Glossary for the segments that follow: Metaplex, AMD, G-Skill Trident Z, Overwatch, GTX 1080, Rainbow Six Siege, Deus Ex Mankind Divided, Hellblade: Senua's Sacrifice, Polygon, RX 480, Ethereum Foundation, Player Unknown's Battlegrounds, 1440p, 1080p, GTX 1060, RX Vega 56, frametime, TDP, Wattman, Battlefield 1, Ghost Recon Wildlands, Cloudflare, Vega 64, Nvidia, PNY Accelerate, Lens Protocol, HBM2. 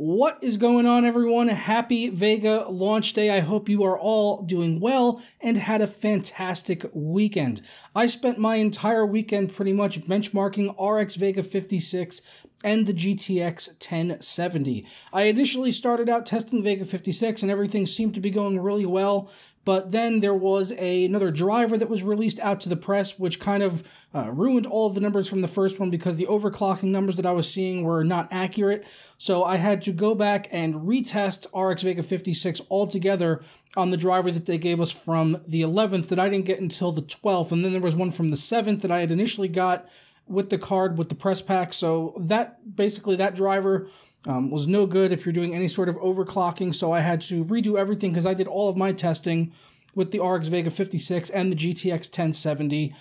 What is going on, everyone? Happy Vega launch day. I hope you are all doing well and had a fantastic weekend. I spent my entire weekend pretty much benchmarking RX Vega 56 and the GTX 1070. I initially started out testing Vega 56 and everything seemed to be going really well, but then there was another driver that was released out to the press, which kind of ruined all of the numbers from the first one because the overclocking numbers that I was seeing were not accurate. So I had to go back and retest RX Vega 56 altogether on the driver that they gave us from the 11th that I didn't get until the 12th. And then there was one from the 7th that I had initially got with the card with the press pack. So that basically that driver was no good if you're doing any sort of overclocking, so I had to redo everything because I did all of my testing with the RX Vega 56 and the GTX 1070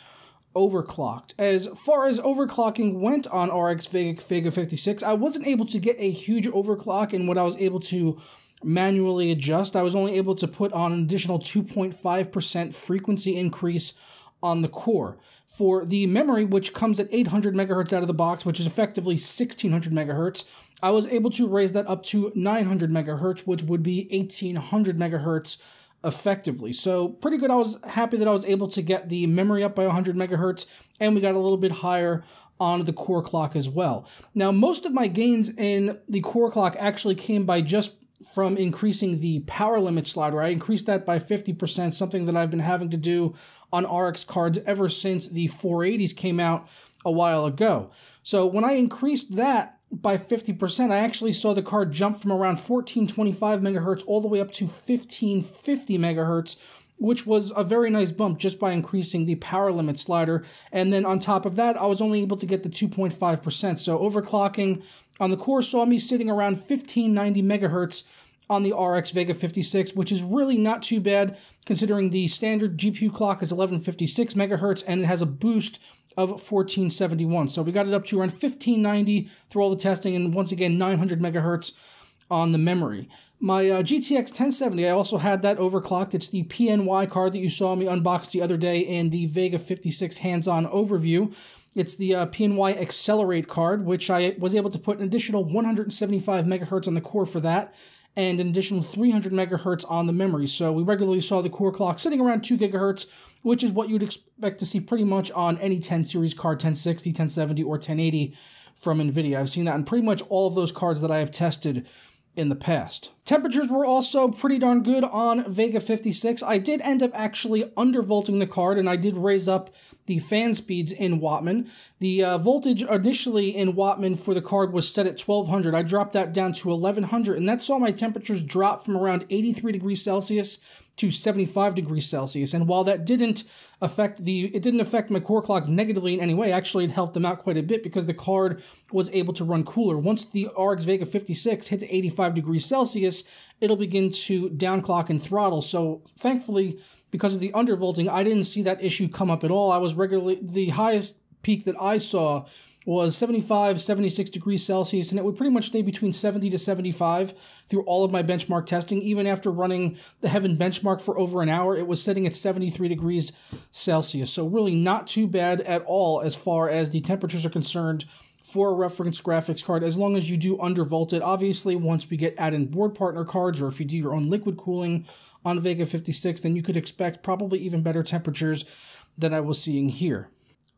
overclocked. As far as overclocking went on RX Vega 56, I wasn't able to get a huge overclock in what I was able to manually adjust. I was only able to put on an additional 2.5% frequency increase on the core. For the memory, which comes at 800 megahertz out of the box, which is effectively 1600 megahertz, I was able to raise that up to 900 megahertz, which would be 1800 megahertz effectively. So pretty good. I was happy that I was able to get the memory up by 100 megahertz, and we got a little bit higher on the core clock as well. Now, most of my gains in the core clock actually came by just from increasing the power limit slider. I increased that by 50%, something that I've been having to do on RX cards ever since the 480s came out a while ago. So when I increased that by 50%, I actually saw the card jump from around 1425 megahertz all the way up to 1550 megahertz, which was a very nice bump just by increasing the power limit slider. And then on top of that, I was only able to get the 2.5%. So overclocking on the core saw me sitting around 1590 megahertz on the RX Vega 56, which is really not too bad considering the standard GPU clock is 1156 megahertz and it has a boost of 1471. So we got it up to around 1590 through all the testing, and once again 900 megahertz on the memory. My GTX 1070, I also had that overclocked. It's the PNY card that you saw me unbox the other day in the Vega 56 hands-on overview. It's the PNY Accelerate card, which I was able to put an additional 175 megahertz on the core for that, and an additional 300 megahertz on the memory. So we regularly saw the core clock sitting around 2 gigahertz, which is what you'd expect to see pretty much on any 10 series card, 1060, 1070, or 1080 from Nvidia. I've seen that in pretty much all of those cards that I have tested in the past. Temperatures were also pretty darn good on Vega 56. I did end up actually undervolting the card, and I did raise up the fan speeds in Wattman. The voltage initially in Wattman for the card was set at 1200. I dropped that down to 1100, and that saw my temperatures drop from around 83 degrees Celsius to 75 degrees Celsius. And while that didn't affect my core clocks negatively in any way, actually it helped them out quite a bit because the card was able to run cooler. Once the RX Vega 56 hits 85 degrees Celsius, it'll begin to downclock and throttle. So thankfully, because of the undervolting, I didn't see that issue come up at all. I was regularly, the highest peak that I saw was 75, 76 degrees Celsius, and it would pretty much stay between 70 to 75 through all of my benchmark testing. Even after running the Heaven benchmark for over an hour, it was sitting at 73 degrees Celsius. So really not too bad at all as far as the temperatures are concerned for a reference graphics card, as long as you do undervolt it. Obviously, once we get add-in board partner cards, or if you do your own liquid cooling on Vega 56, then you could expect probably even better temperatures than I was seeing here.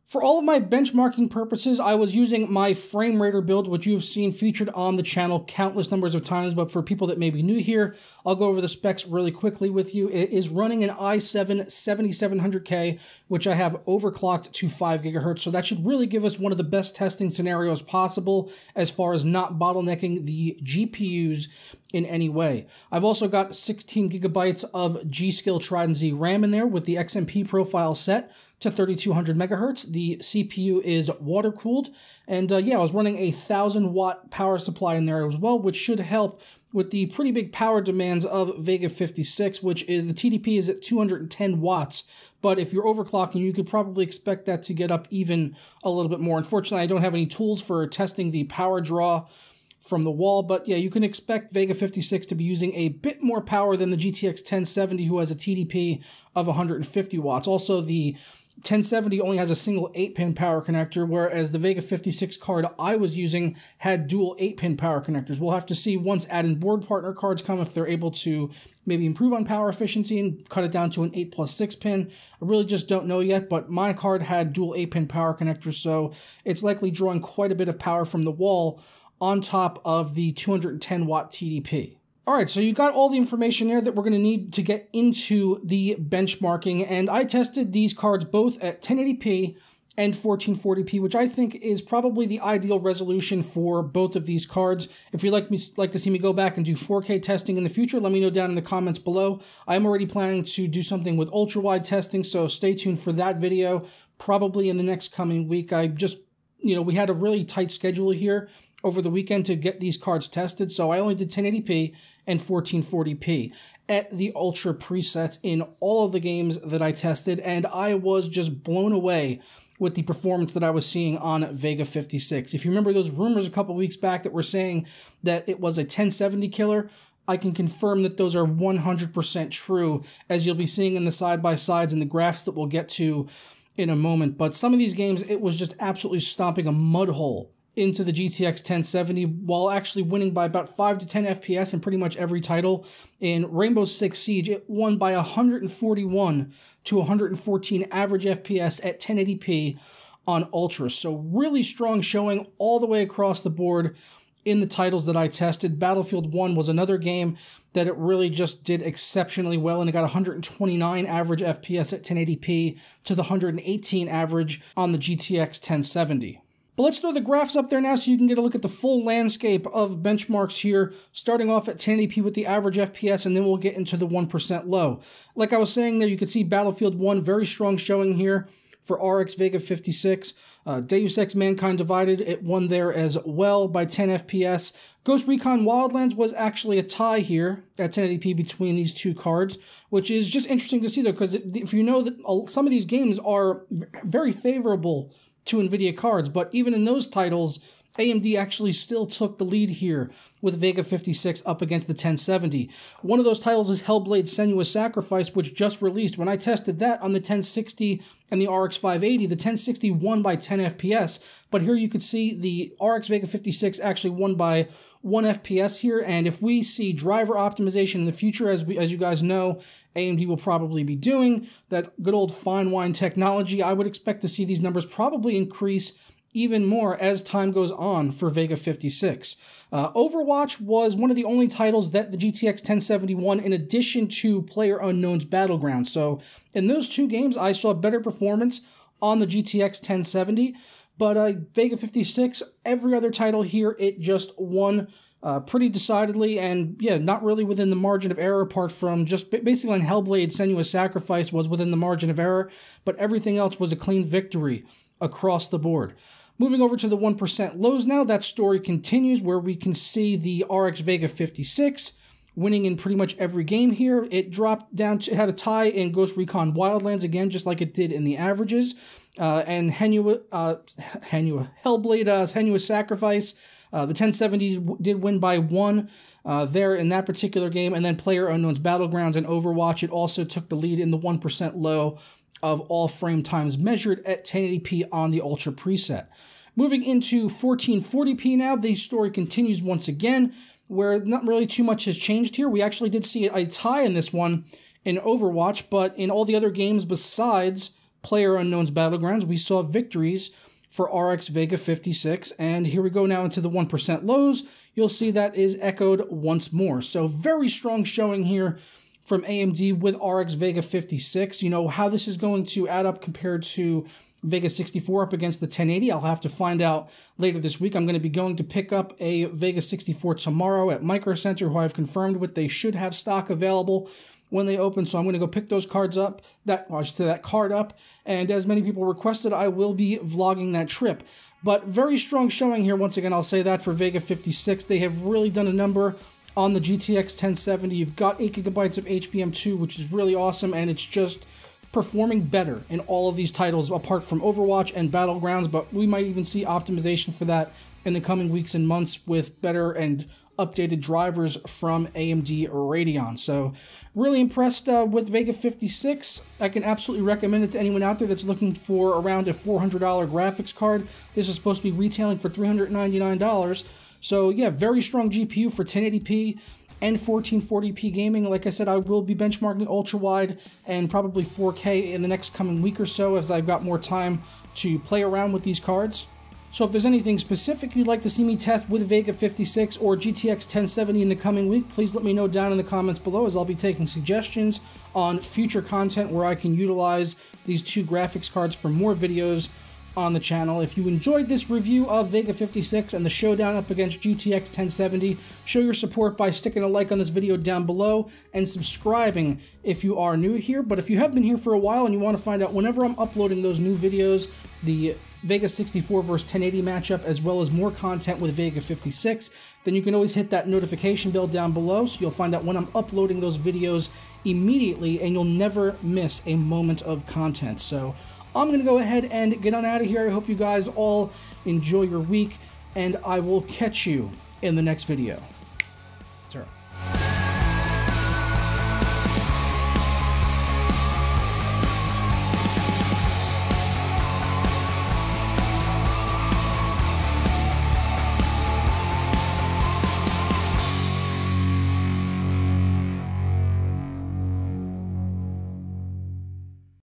For all of my benchmarking purposes, I was using my FrameRater build, which you have seen featured on the channel countless numbers of times, but for people that may be new here, I'll go over the specs really quickly with you. It is running an i7 7700K, which I have overclocked to 5 gigahertz, so that should really give us one of the best testing scenarios possible as far as not bottlenecking the GPUs in any way. I've also got 16 gigabytes of G-Skill Trident Z RAM in there with the XMP profile set to 3200 megahertz. The CPU is water cooled, and yeah, I was running a 1000-watt power supply in there as well, which should help with the pretty big power demands of Vega 56, which is the TDP is at 210 watts. But if you're overclocking, you could probably expect that to get up even a little bit more. Unfortunately, I don't have any tools for testing the power draw from the wall, but yeah, you can expect Vega 56 to be using a bit more power than the GTX 1070, who has a TDP of 150 watts. Also, the 1070 only has a single 8-pin power connector, whereas the Vega 56 card I was using had dual 8-pin power connectors. We'll have to see once add-in board partner cards come if they're able to maybe improve on power efficiency and cut it down to an 8+6-pin. I really just don't know yet, but my card had dual 8-pin power connectors, so it's likely drawing quite a bit of power from the wall on top of the 210-watt TDP. All right, so you got all the information there that we're going to need to get into the benchmarking, and I tested these cards both at 1080p and 1440p, which I think is probably the ideal resolution for both of these cards. If you'd like to see me go back and do 4K testing in the future, let me know down in the comments below. I'm already planning to do something with ultra-wide testing, so stay tuned for that video probably in the next coming week. I just, you know, we had a really tight schedule here over the weekend to get these cards tested, so I only did 1080p and 1440p at the ultra presets in all of the games that I tested, and I was just blown away with the performance that I was seeing on Vega 56. If you remember those rumors a couple weeks back that were saying that it was a 1070 killer, I can confirm that those are 100% true, as you'll be seeing in the side-by-sides and the graphs that we'll get to in a moment. But some of these games, it was just absolutely stomping a mud hole into the GTX 1070 while actually winning by about 5 to 10 FPS in pretty much every title. In Rainbow Six Siege, it won by 141 to 114 average FPS at 1080p on Ultra. So really strong showing all the way across the board in the titles that I tested. Battlefield 1 was another game that it really just did exceptionally well, and it got 129 average FPS at 1080p to the 118 average on the GTX 1070. But let's throw the graphs up there now so you can get a look at the full landscape of benchmarks here, starting off at 1080p with the average FPS, and then we'll get into the 1% low. Like I was saying there, you can see Battlefield 1, very strong showing here for RX Vega 56. Deus Ex Mankind Divided, it won there as well by 10 FPS. Ghost Recon Wildlands was actually a tie here at 1080p between these two cards, which is just interesting to see though, because if you know that some of these games are very favorable to Nvidia cards, but even in those titles, AMD actually still took the lead here with Vega 56 up against the 1070. One of those titles is Hellblade: Senua's Sacrifice, which just released. When I tested that on the 1060 and the RX 580, the 1060 won by 10 FPS, but here you could see the RX Vega 56 actually won by 1 FPS here, and if we see driver optimization in the future, as you guys know, AMD will probably be doing that good old fine wine technology, I would expect to see these numbers probably increase even more as time goes on for Vega 56. Overwatch was one of the only titles that the GTX 1070 won in addition to Player Unknown's Battlegrounds. So in those two games, I saw better performance on the GTX 1070, but Vega 56, every other title here, it just won pretty decidedly, and yeah, not really within the margin of error, apart from just basically on Hellblade: Senua's Sacrifice was within the margin of error, but everything else was a clean victory across the board. Moving over to the 1% lows now, that story continues where we can see the RX Vega 56 winning in pretty much every game here. It dropped down to, it had a tie in Ghost Recon Wildlands again, just like it did in the averages, and Senua's Sacrifice. The 1070 did win by 1 there in that particular game, and then Player Unknown's Battlegrounds and Overwatch, it also took the lead in the 1% low of all frame times measured at 1080p on the Ultra preset. Moving into 1440p now, the story continues once again, where not really too much has changed here. We actually did see a tie in this one in Overwatch, but in all the other games besides Player Unknown's Battlegrounds, we saw victories for RX Vega 56, and here we go now into the 1% lows. You'll see that is echoed once more. So very strong showing here from AMD with RX Vega 56. You know, how this is going to add up compared to Vega 64 up against the 1080, I'll have to find out later this week. I'm going to be going to pick up a Vega 64 tomorrow at Micro Center, who I've confirmed with. They should have stock available when they open, so I'm going to go pick those cards up, that card up, and as many people requested, I will be vlogging that trip. But very strong showing here, once again, I'll say that for Vega 56. They have really done a number on the GTX 1070. You've got 8 gigabytes of HBM2, which is really awesome, and it's just performing better in all of these titles apart from Overwatch and Battlegrounds, but we might even see optimization for that in the coming weeks and months with better and updated drivers from AMD Radeon. So really impressed with Vega 56. I can absolutely recommend it to anyone out there that's looking for around a $400 graphics card. This is supposed to be retailing for $399. So yeah, very strong GPU for 1080p and 1440p gaming. Like I said, I will be benchmarking ultra wide and probably 4K in the next coming week or so as I've got more time to play around with these cards. So if there's anything specific you'd like to see me test with Vega 56 or GTX 1070 in the coming week, please let me know down in the comments below, as I'll be taking suggestions on future content where I can utilize these two graphics cards for more videos on the channel. If you enjoyed this review of Vega 56 and the showdown up against GTX 1070, show your support by sticking a like on this video down below and subscribing if you are new here. But if you have been here for a while and you want to find out whenever I'm uploading those new videos, the Vega 64 versus 1080 matchup, as well as more content with Vega 56, then you can always hit that notification bell down below so you'll find out when I'm uploading those videos immediately and you'll never miss a moment of content. So I'm going to go ahead and get on out of here. I hope you guys all enjoy your week, and I will catch you in the next video.